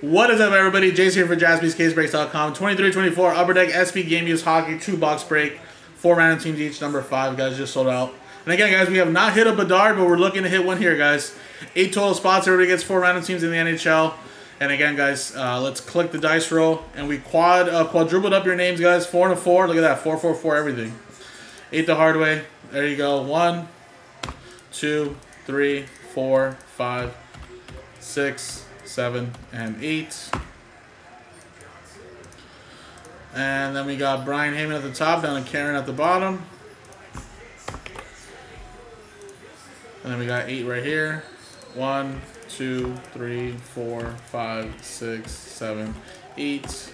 What is up, everybody? Jace here for JaspysCaseBreaks.com. 23-24 Upper Deck SP Game Used Hockey 2-box break. 4 random teams each. Number 5, guys, just sold out. And again, guys, we have not hit a Bedard, but we're looking to hit one here, guys. 8 total spots. Everybody gets 4 random teams in the NHL. And again, guys, let's click the dice roll. And we quadrupled up your names, guys. 4 and a 4. Look at that. 4, 4, 4, everything. 8 the hard way. There you go. 1, 2, 3, 4, 5, 6, 7, and 8. And then we got Brian Heyman at the top, down to Karen at the bottom. And then we got 8 right here. 1, 2, 3, 4, 5, 6, 7, 8.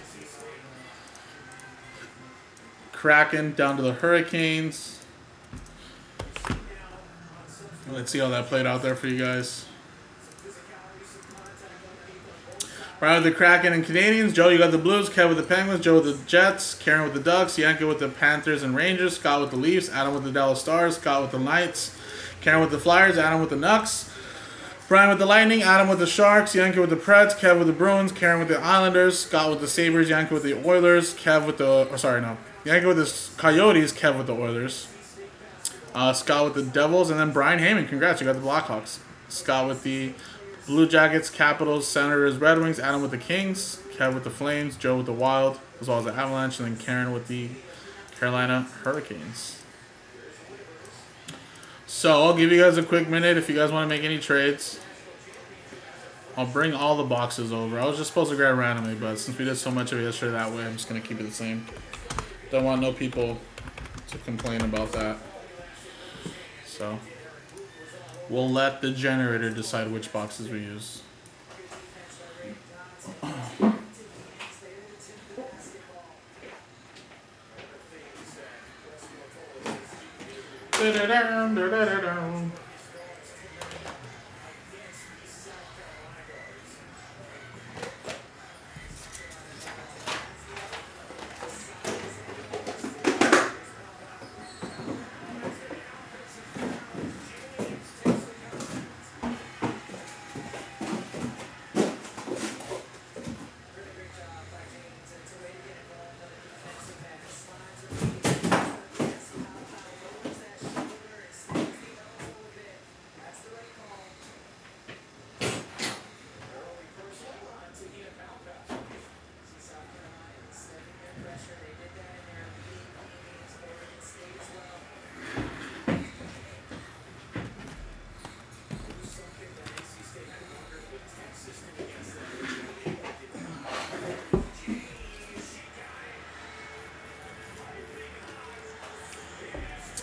Kraken down to the Hurricanes. Let's see how that played out there for you guys. Right with the Kraken and Canadians. Joe, you got the Blues. Kev with the Penguins. Joe with the Jets. Karen with the Ducks. Yanko with the Panthers and Rangers. Scott with the Leafs. Adam with the Dallas Stars. Scott with the Knights. Karen with the Flyers. Adam with the Nucks. Brian with the Lightning. Adam with the Sharks. Yanko with the Preds. Kev with the Bruins. Karen with the Islanders. Scott with the Sabres. Yanko with the Oilers. Kev with the... Oh, sorry, no. Yanko with the Coyotes. Kev with the Oilers. Scott with the Devils. And then Brian Heyman. Congrats, you got the Blackhawks. Scott with the... Blue Jackets, Capitals, Senators, Red Wings. Adam with the Kings. Kev with the Flames. Joe with the Wild, as well as the Avalanche. And then Karen with the Carolina Hurricanes. So I'll give you guys a quick minute if you guys want to make any trades. I'll bring all the boxes over. I was just supposed to grab randomly, but since we did so much of it yesterday that way, I'm just going to keep it the same. Don't want no people to complain about that. So... we'll let the generator decide which boxes we use.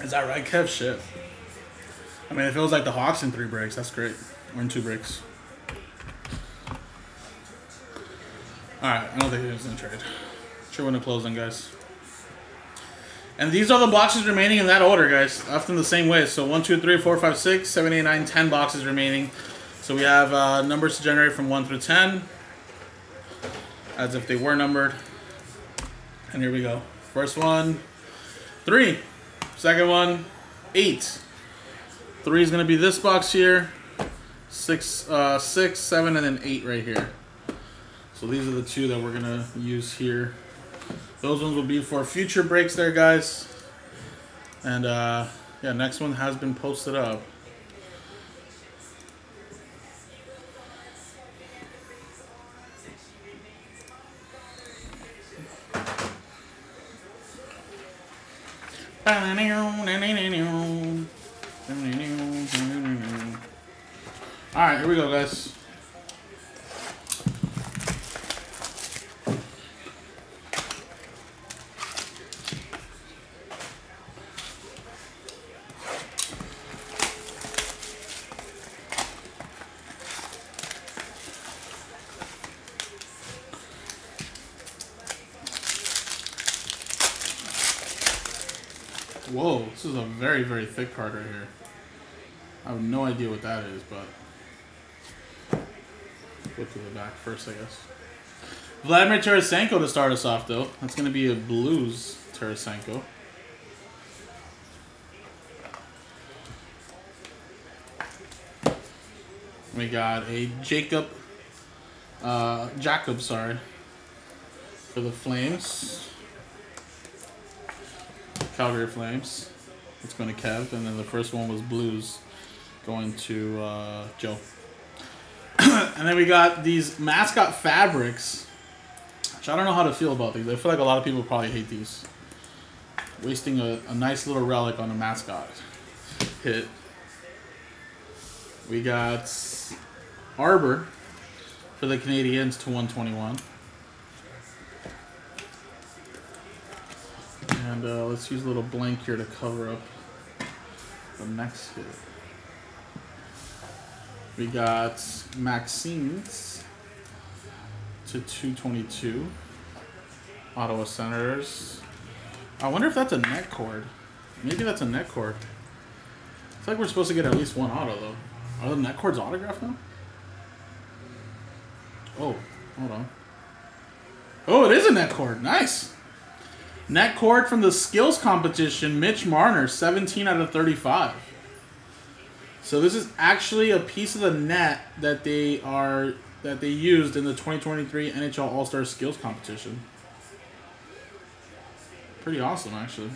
Is that right, Kev? Shit. I mean, if it was like the Hawks in 3 breaks, that's great. Or in 2 breaks. Alright, I don't think there's any trade. Sure, when to close them, guys. And these are the boxes remaining in that order, guys. Often the same way. So 1, 2, 3, 4, 5, 6, 7, 8, 9, 10 boxes remaining. So we have numbers to generate from 1 through 10. As if they were numbered. And here we go. First one, 3. Second one, 8. 3 is going to be this box here. 6, 7, and then 8 right here. So these are the 2 that we're going to use here. Those ones will be for future breaks there, guys. And, yeah, next one has been posted up. Alright, here we go, guys. Whoa, this is a very, very thick card right here. I have no idea what that is, but... go to the back first, I guess. Vladimir Tarasenko to start us off, though. That's going to be a Blues Tarasenko. We got a Jacob Jacob, sorry, for the Flames. Calgary Flames. It's going to Kev, and then the first one was Blues, going to Joe. And then we got these mascot fabrics, which I don't know how to feel about these. I feel like a lot of people probably hate these. Wasting a nice little relic on a mascot hit. We got Arbor for the Canadiens to 121. And let's use a little blank here to cover up the next hit. We got Maxine's to 222. Ottawa Senators. I wonder if that's a net cord. Maybe that's a net cord. It's like we're supposed to get at least one auto though. Are the net cords autographed now? Oh, hold on. Oh, it is a net cord. Nice. Net cord from the skills competition, Mitch Marner, 17 out of 35. So this is actually a piece of the net that they used in the 2023 NHL All-Star Skills Competition. Pretty awesome, actually.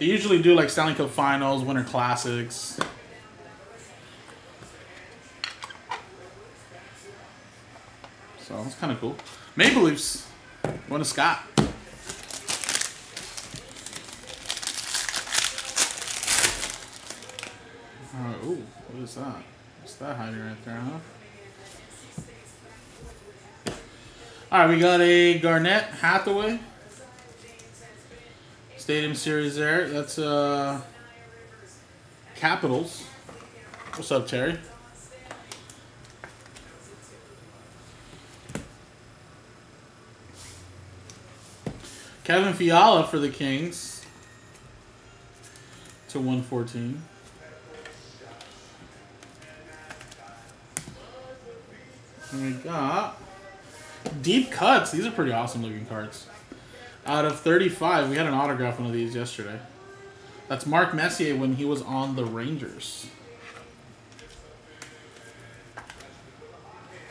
They usually do like Stanley Cup Finals, Winter Classics. So that's kind of cool. Maple Leafs, going to Scott. Oh, what is that? What's that hiding right there, huh? All right, we got a Garnett Hathaway Stadium Series there. That's Capitals. What's up, Terry? Kevin Fiala for the Kings to 114. And we got deep cuts. These are pretty awesome looking cards. Out of 35, we had an autograph one of these yesterday. That's Marc Messier when he was on the Rangers.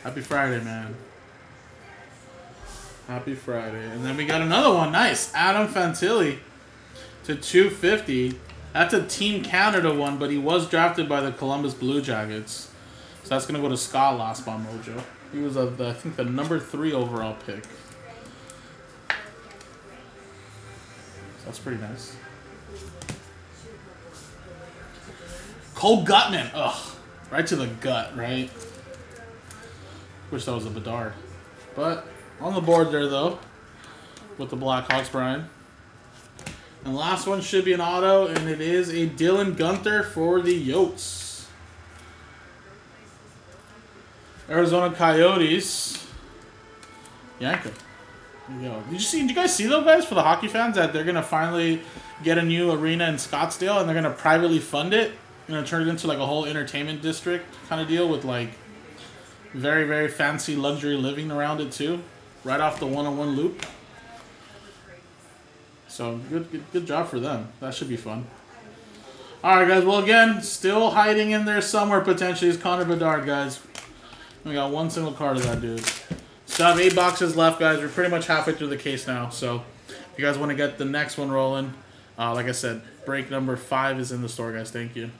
Happy Friday, man. Happy Friday. And then we got another one. Nice. Adam Fantilli to 250. That's a Team Canada one, but he was drafted by the Columbus Blue Jackets. So that's going to go to Scott last by Mojo. He was, I think, the #3 overall pick. So that's pretty nice. Cole Gutman. Ugh. Right to the gut, right? Wish that was a Bedard. But on the board there, though, with the Blackhawks, Brian. And last one should be an auto, and it is a Dylan Gunther for the Yotes. Arizona Coyotes, Yanko. There you go. Did you guys see those guys for the hockey fans that they're gonna finally get a new arena in Scottsdale and they're gonna privately fund it? They're gonna turn it into like a whole entertainment district kind of deal with like very, very fancy luxury living around it too, right off the 101 loop. So good job for them. That should be fun. All right, guys. Well, again, still hiding in there somewhere potentially is Conor Bedard, guys. We got one single card of that dude. Still have 8 boxes left, guys. We're pretty much halfway through the case now. So if you guys want to get the next one rolling, like I said, break number 5 is in the store, guys. Thank you.